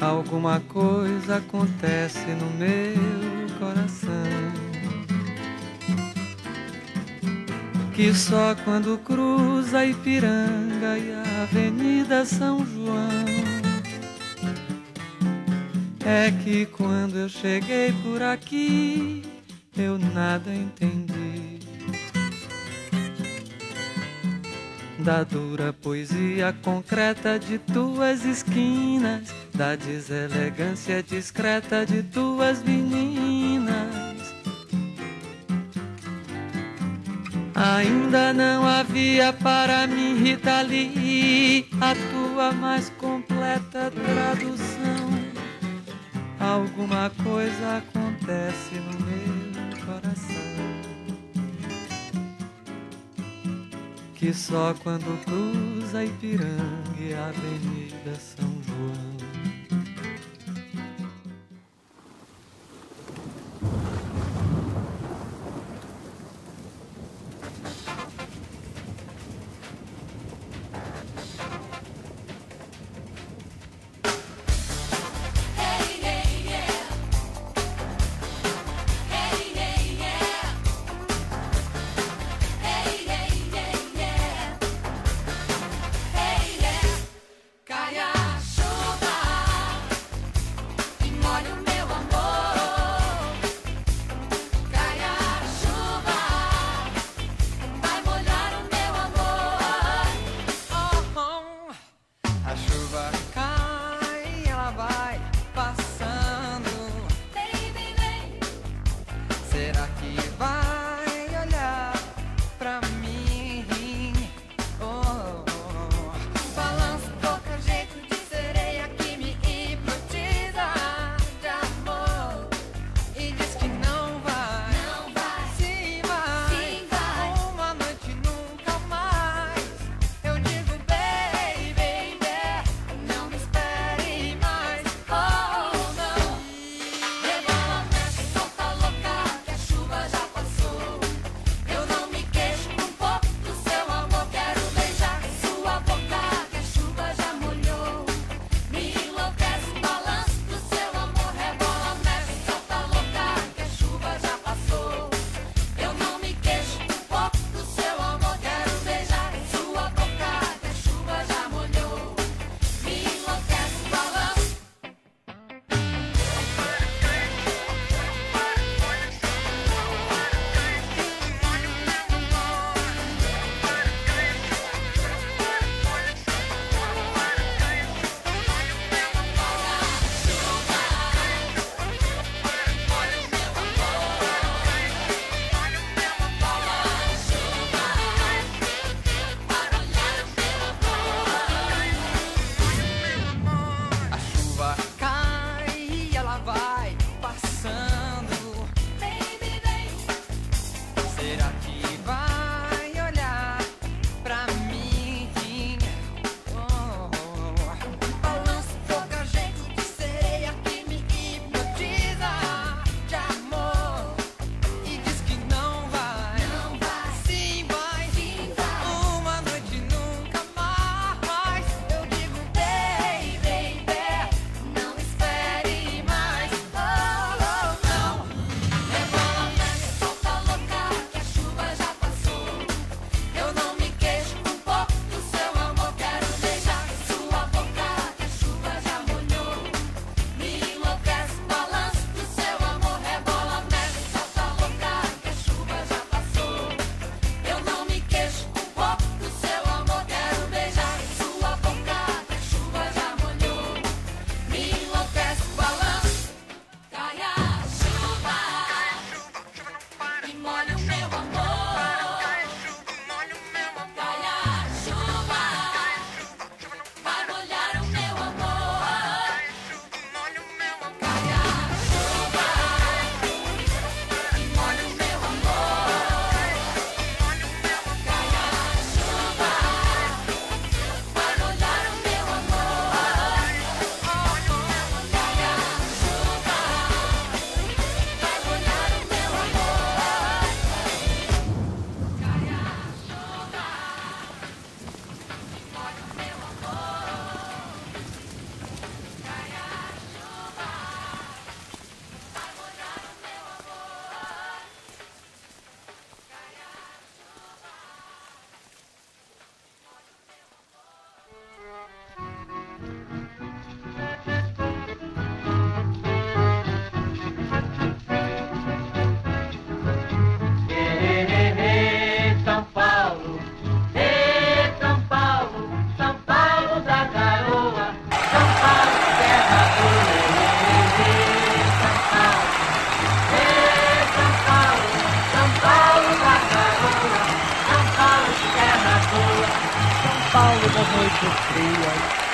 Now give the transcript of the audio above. Alguma coisa acontece no meu coração, que só quando cruza Ipiranga e a Avenida São João. É que quando eu cheguei por aqui, eu nada entendi da dura poesia concreta de tuas esquinas, da deselegância discreta de tuas meninas. Ainda não havia para mim, Rita Lee, a tua mais completa tradução. Alguma coisa acontece no meu coração, que só quando cruza Ipiranga e a Avenida São João. Chuva noite fria.